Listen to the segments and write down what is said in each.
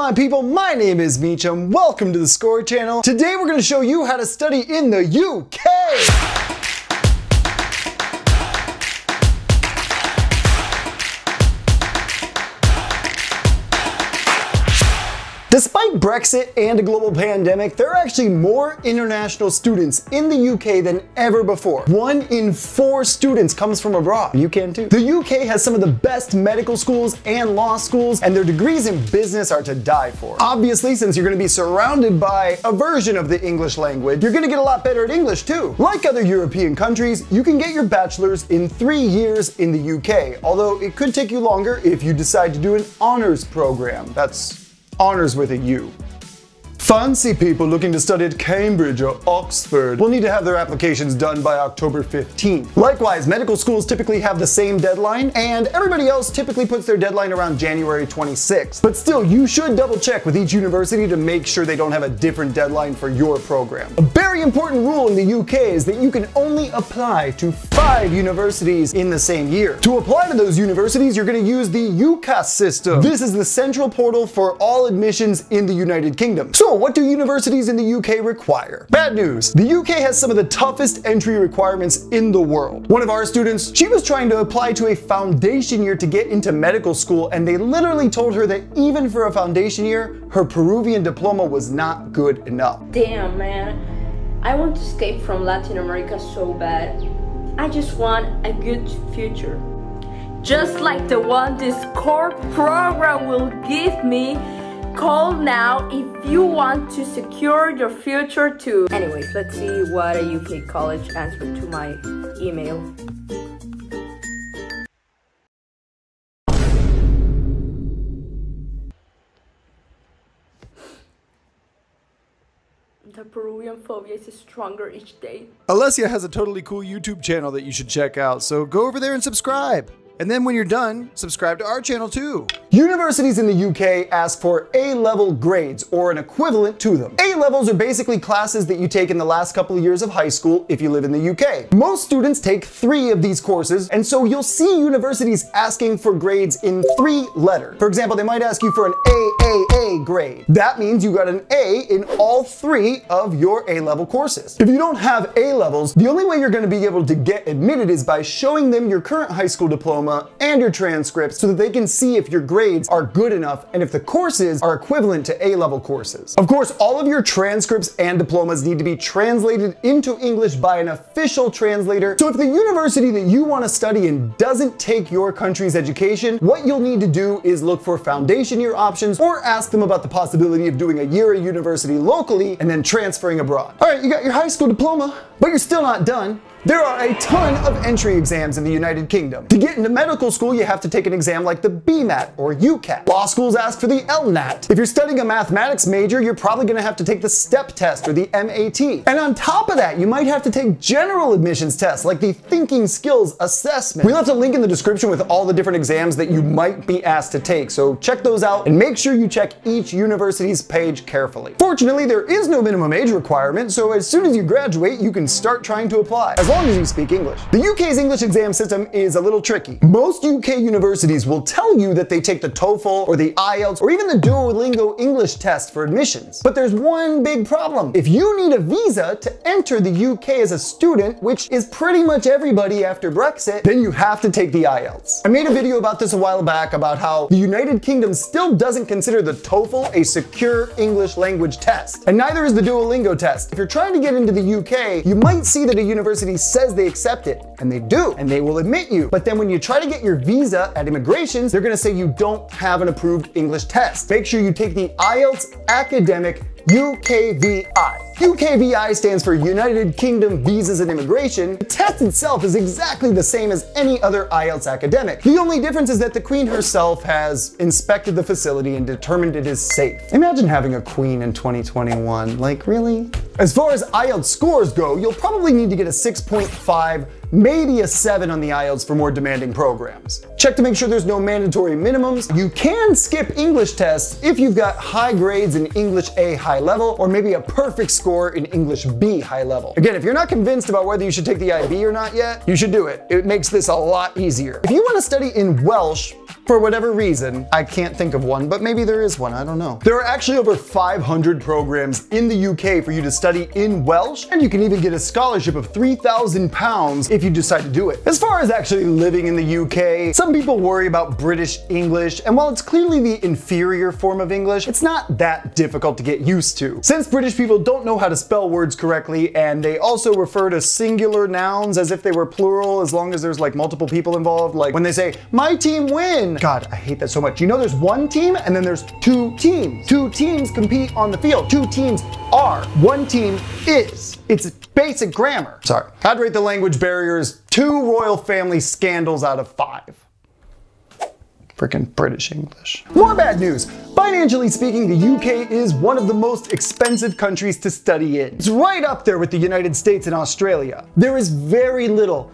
on people, my name is Meacham, welcome to the Score Channel. Today we're going to show you how to study in the UK. Despite Brexit and a global pandemic, there are actually more international students in the UK than ever before. 1 in 4 students comes from abroad. You can too. The UK has some of the best medical schools and law schools, and their degrees in business are to die for. Obviously, since you're going to be surrounded by a version of the English language, you're going to get a lot better at English too. Like other European countries, you can get your bachelor's in 3 years in the UK, although it could take you longer if you decide to do an honors program. That's honors with a U. Fancy people looking to study at Cambridge or Oxford will need to have their applications done by October 15th. Likewise, medical schools typically have the same deadline, and everybody else typically puts their deadline around January 26th. But still, you should double check with each university to make sure they don't have a different deadline for your program. A very important rule in the UK is that you can only apply to 5 universities in the same year. To apply to those universities, you're going to use the UCAS system. This is the central portal for all admissions in the United Kingdom. So what do universities in the UK require? Bad news. The UK has some of the toughest entry requirements in the world. One of our students, she was trying to apply to a foundation year to get into medical school, and they literally told her that even for a foundation year, her Peruvian diploma was not good enough. Damn, man. I want to escape from Latin America so bad. I just want a good future. Just like the one this core program will give me. Call now if you want to secure your future too. Anyways, let's see what a UK college answered to my email. The Peruvian phobia is stronger each day. Alessia has a totally cool YouTube channel that you should check out, so go over there and subscribe. And then when you're done, subscribe to our channel too. Universities in the UK ask for A-level grades or an equivalent to them. A-levels are basically classes that you take in the last couple of years of high school if you live in the UK. Most students take 3 of these courses, and so you'll see universities asking for grades in 3 letters. For example, they might ask you for an AAA grade. That means you got an A in all 3 of your A-level courses. If you don't have A-levels, the only way you're going to be able to get admitted is by showing them your current high school diploma and your transcripts so that they can see if your grades are good enough and if the courses are equivalent to A-level courses. Of course, all of your transcripts and diplomas need to be translated into English by an official translator. So if the university that you want to study in doesn't take your country's education, what you'll need to do is look for foundation year options or ask them about the possibility of doing a year at university locally and then transferring abroad. All right, you got your high school diploma, but you're still not done. There are a ton of entry exams in the United Kingdom. To get into medical school, you have to take an exam like the BMAT or UCAT. Law schools ask for the LNAT. If you're studying a mathematics major, you're probably going to have to take the STEP test or the MAT. And on top of that, you might have to take general admissions tests like the thinking skills assessment. We left a link in the description with all the different exams that you might be asked to take, so check those out and make sure you check each university's page carefully. Fortunately, there is no minimum age requirement, so as soon as you graduate, you can start trying to apply. As long as you speak English. The UK's English exam system is a little tricky. Most UK universities will tell you that they take the TOEFL or the IELTS or even the Duolingo English test for admissions. But there's one big problem. If you need a visa to enter the UK as a student, which is pretty much everybody after Brexit, then you have to take the IELTS. I made a video about this a while back about how the United Kingdom still doesn't consider the TOEFL a secure English language test. And neither is the Duolingo test. If you're trying to get into the UK, you might see that a university says they accept it, and they do, and they will admit you. But then when you try to get your visa at immigrations, they're gonna say you don't have an approved English test. Make sure you take the IELTS Academic UKVI. UKVI stands for United Kingdom Visas and Immigration. The test itself is exactly the same as any other IELTS academic. The only difference is that the Queen herself has inspected the facility and determined it is safe. Imagine having a Queen in 2021, like really? As far as IELTS scores go, you'll probably need to get a 6.5, maybe a 7 on the IELTS for more demanding programs. Check to make sure there's no mandatory minimums. You can skip English tests if you've got high grades in English A high level, or maybe a perfect score in English B high level. Again, if you're not convinced about whether you should take the IB or not yet, you should do it. It makes this a lot easier. If you want to study in Welsh, For whatever reason, I can't think of one, but maybe there is one, I don't know. There are actually over 500 programs in the UK for you to study in Welsh, and you can even get a scholarship of £3,000 if you decide to do it. As far as actually living in the UK, some people worry about British English, and while it's clearly the inferior form of English, it's not that difficult to get used to. Since British people don't know how to spell words correctly, and they also refer to singular nouns as if they were plural, as long as there's like multiple people involved, like when they say, my team win! God, I hate that so much. You know there's one team and then there's two teams. Two teams compete on the field. Two teams are. One team is. It's basic grammar. Sorry. I'd rate the language barriers 2 royal family scandals out of 5. Freaking British English. More bad news. Financially speaking, the UK is one of the most expensive countries to study in. It's right up there with the United States and Australia. There is very little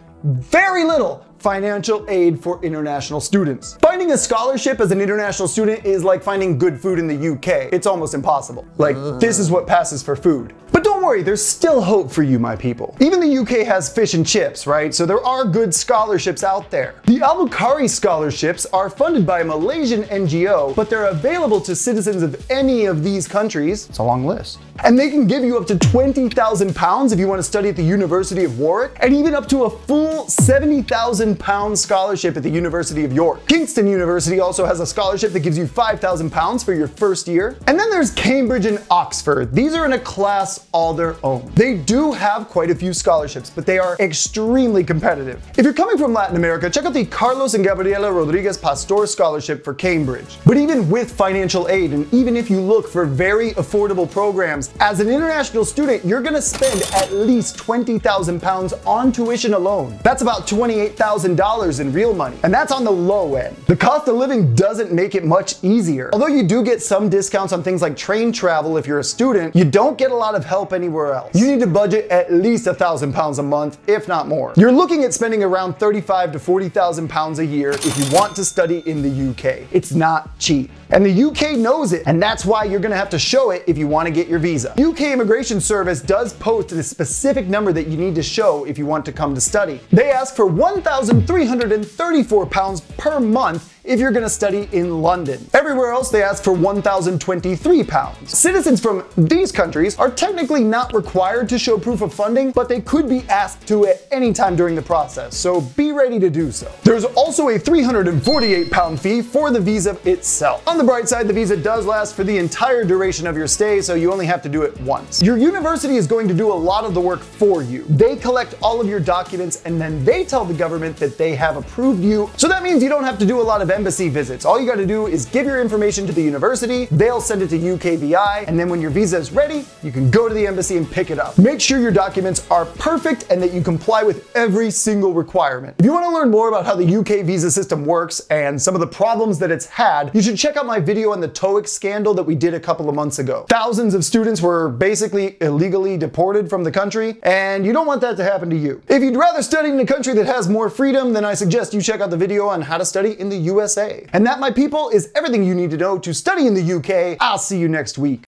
financial aid for international students. Finding a scholarship as an international student is like finding good food in the UK. It's almost impossible. Like, this is what passes for food. But don't worry, there's still hope for you, my people. Even the UK has fish and chips, right? So there are good scholarships out there. The Albukhary scholarships are funded by a Malaysian NGO, but they're available to citizens of any of these countries. It's a long list. And they can give you up to £20,000 if you want to study at the University of Warwick, and even up to a full £70,000 scholarship at the University of York. Kingston University also has a scholarship that gives you £5,000 for your first year. And then there's Cambridge and Oxford. These are in a class all their own. They do have quite a few scholarships, but they are extremely competitive. If you're coming from Latin America, check out the Carlos and Gabriela Rodriguez-Pastor scholarship for Cambridge. But even with financial aid, and even if you look for very affordable programs, as an international student, you're gonna spend at least £20,000 on tuition alone. That's about $28,000 in real money, and that's on the low end. The cost of living doesn't make it much easier. Although you do get some discounts on things like train travel if you're a student, you don't get a lot of help anywhere else. You need to budget at least £1,000 a month, if not more. You're looking at spending around £35,000 to £40,000 a year if you want to study in the UK. It's not cheap. And the UK knows it, and that's why you're gonna have to show it if you wanna get your visa. UK Immigration Service does post the specific number that you need to show if you want to come to study. They ask for £1,334 per month if you're gonna study in London. Everywhere else, they ask for £1,023. Citizens from these countries are technically not required to show proof of funding, but they could be asked to at any time during the process, so be ready to do so. There's also a £348 fee for the visa itself. On the bright side, the visa does last for the entire duration of your stay, so you only have to do it once. Your university is going to do a lot of the work for you. They collect all of your documents, and then they tell the government that they have approved you, so that means you don't have to do a lot of embassy visits. All you gotta do is give your information to the university, they'll send it to UKVI, and then when your visa is ready, you can go to the embassy and pick it up. Make sure your documents are perfect and that you comply with every single requirement. If you wanna learn more about how the UK visa system works and some of the problems that it's had, you should check out my video on the TOEIC scandal that we did a couple of months ago. Thousands of students were basically illegally deported from the country, and you don't want that to happen to you. If you'd rather study in a country that has more freedom, then I suggest you check out the video on how to study in the USA. And that, my people, is everything you need to know to study in the UK. I'll see you next week.